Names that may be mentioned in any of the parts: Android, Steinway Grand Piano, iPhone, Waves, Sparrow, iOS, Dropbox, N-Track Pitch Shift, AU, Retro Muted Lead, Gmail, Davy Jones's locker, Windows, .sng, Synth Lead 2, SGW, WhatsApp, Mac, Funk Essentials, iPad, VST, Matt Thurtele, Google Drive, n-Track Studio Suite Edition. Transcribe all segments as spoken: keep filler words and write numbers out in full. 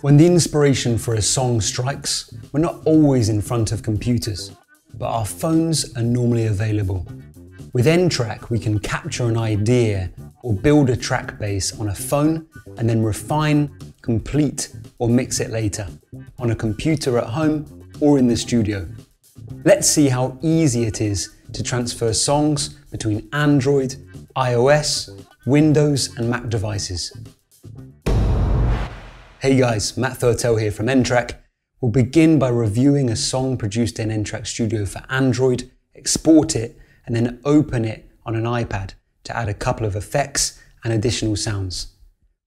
When the inspiration for a song strikes, we're not always in front of computers, but our phones are normally available. With N-Track, we can capture an idea or build a track base on a phone and then refine, complete, or mix it later, on a computer at home or in the studio. Let's see how easy it is to transfer songs between Android, iOS, Windows, and Mac devices. Hey guys, Matt Thurtele here from N-Track. We'll begin by reviewing a song produced in N-Track Studio for Android, export it, and then open it on an iPad to add a couple of effects and additional sounds.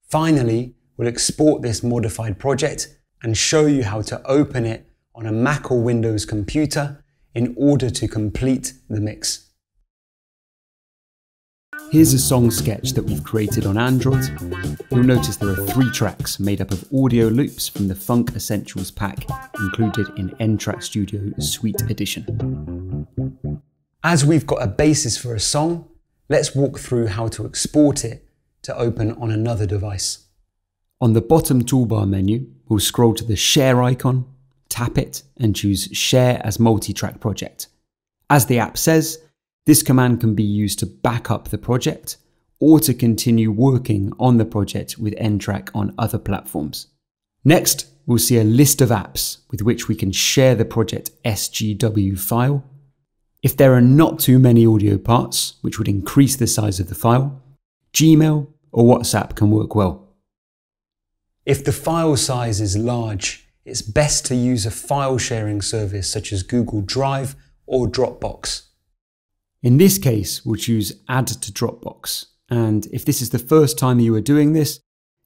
Finally, we'll export this modified project and show you how to open it on a Mac or Windows computer in order to complete the mix. Here's a song sketch that we've created on Android. You'll notice there are three tracks made up of audio loops from the Funk Essentials pack included in N-Track Studio Suite Edition. As we've got a basis for a song, let's walk through how to export it to open on another device. On the bottom toolbar menu, we'll scroll to the Share icon, tap it, and choose Share as Multi-Track Project. As the app says, this command can be used to back up the project or to continue working on the project with N-Track on other platforms. Next, we'll see a list of apps with which we can share the project S G W file. If there are not too many audio parts, which would increase the size of the file, Gmail or WhatsApp can work well. If the file size is large, it's best to use a file sharing service such as Google Drive or Dropbox. In this case, we'll choose Add to Dropbox. And if this is the first time you are doing this,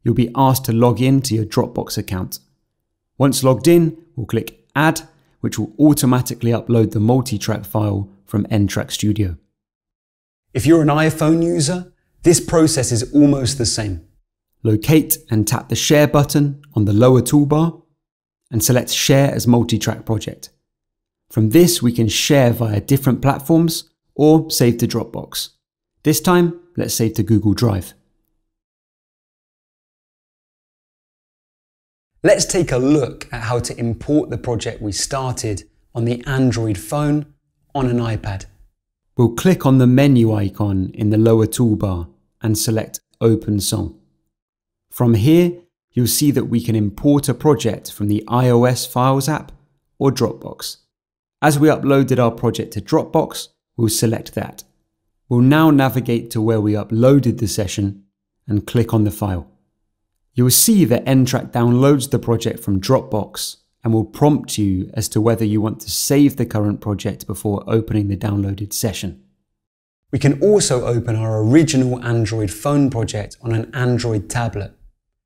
you'll be asked to log in to your Dropbox account. Once logged in, we'll click Add, which will automatically upload the multi-track file from N-Track Studio. If you're an iPhone user, this process is almost the same. Locate and tap the Share button on the lower toolbar and select Share as Multi-Track Project. From this, we can share via different platforms or save to Dropbox. This time, let's save to Google Drive. Let's take a look at how to import the project we started on the Android phone on an iPad. We'll click on the menu icon in the lower toolbar and select Open Song. From here, you'll see that we can import a project from the iOS Files app or Dropbox. As we uploaded our project to Dropbox, we'll select that. We'll now navigate to where we uploaded the session and click on the file. You will see that N-Track downloads the project from Dropbox and will prompt you as to whether you want to save the current project before opening the downloaded session. We can also open our original Android phone project on an Android tablet.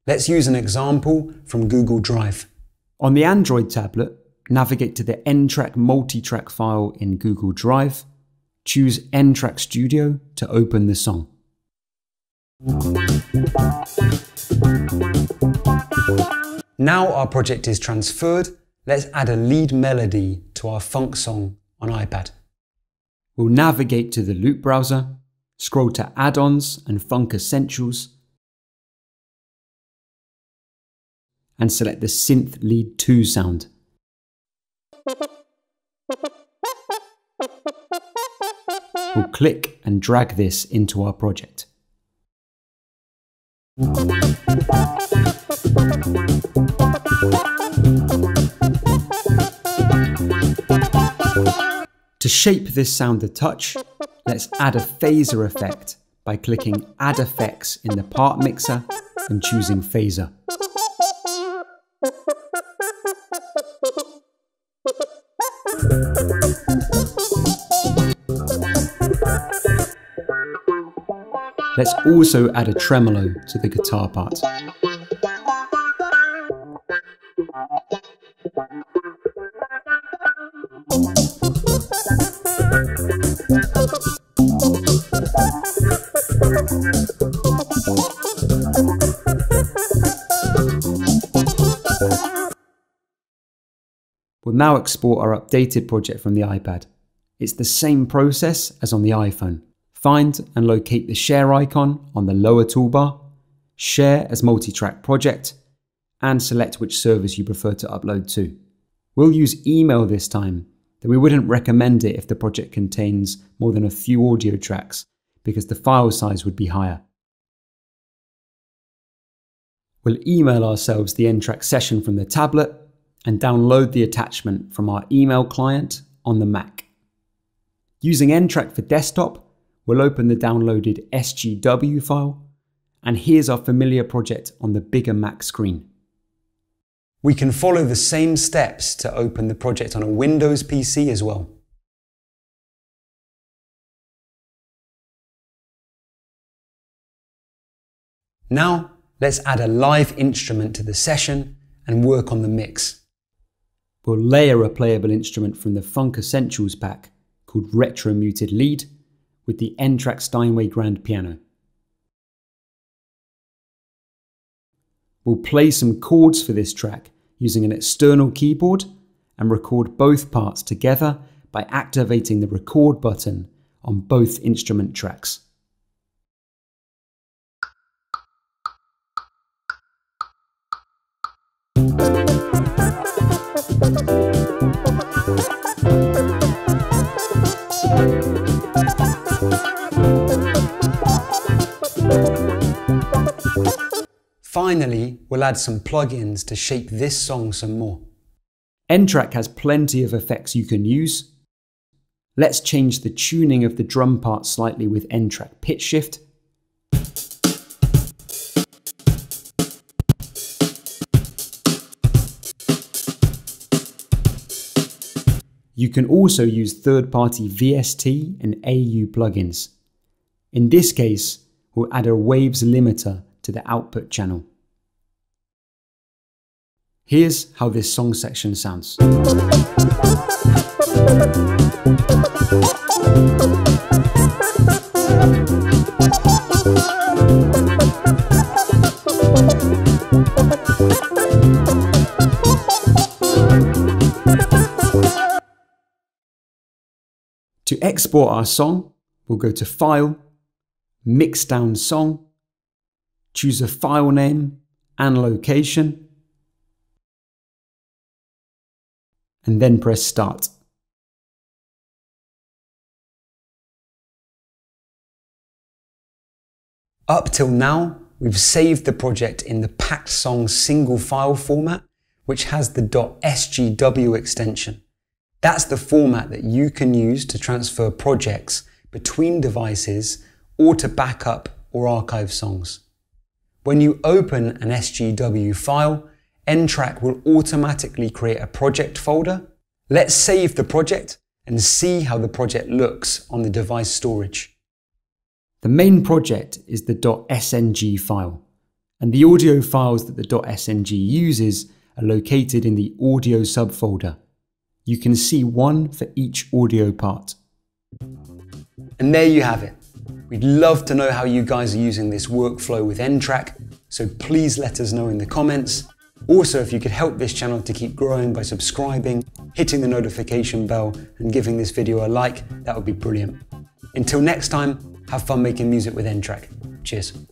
Let's use an example from Google Drive. On the Android tablet, navigate to the N-Track multi-track file in Google Drive. Choose N-Track Studio to open the song. Now our project is transferred, let's add a lead melody to our funk song on iPad. We'll navigate to the loop browser, scroll to Add-ons and Funk Essentials, and select the Synth Lead two sound. We'll click and drag this into our project. To shape this sound a touch, let's add a phaser effect by clicking Add Effects in the Part Mixer and choosing Phaser. Let's also add a tremolo to the guitar part. We'll now export our updated project from the iPad. It's the same process as on the iPhone. Find and locate the share icon on the lower toolbar, share as multi-track project, and select which service you prefer to upload to. We'll use email this time, though we wouldn't recommend it if the project contains more than a few audio tracks, because the file size would be higher. We'll email ourselves the n-Track session from the tablet and download the attachment from our email client on the Mac. Using n-Track for desktop, we'll open the downloaded S G W file, and here's our familiar project on the bigger Mac screen. We can follow the same steps to open the project on a Windows P C as well. Now, let's add a live instrument to the session and work on the mix. We'll layer a playable instrument from the Funk Essentials pack called Retro Muted Lead with the n-Track Steinway Grand Piano. We'll play some chords for this track using an external keyboard and record both parts together by activating the record button on both instrument tracks. Finally, we'll add some plugins to shape this song some more. n-Track has plenty of effects you can use. Let's change the tuning of the drum part slightly with n-Track Pitch Shift. You can also use third-party V S T and A U plugins. In this case, we'll add a Waves limiter to the output channel. Here's how this song section sounds. To export our song, we'll go to File, Mix Down Song, choose a file name and location, and then press Start. Up till now, we've saved the project in the packed song single file format, which has the .sgw extension. That's the format that you can use to transfer projects between devices or to backup or archive songs. When you open an S G W file, n-Track will automatically create a project folder. Let's save the project and see how the project looks on the device storage. The main project is the .sng file, and the audio files that the .sng uses are located in the audio subfolder. You can see one for each audio part. And there you have it. We'd love to know how you guys are using this workflow with n-Track, so please let us know in the comments. Also, if you could help this channel to keep growing by subscribing, hitting the notification bell, and giving this video a like, that would be brilliant. Until next time, have fun making music with n-Track. Cheers.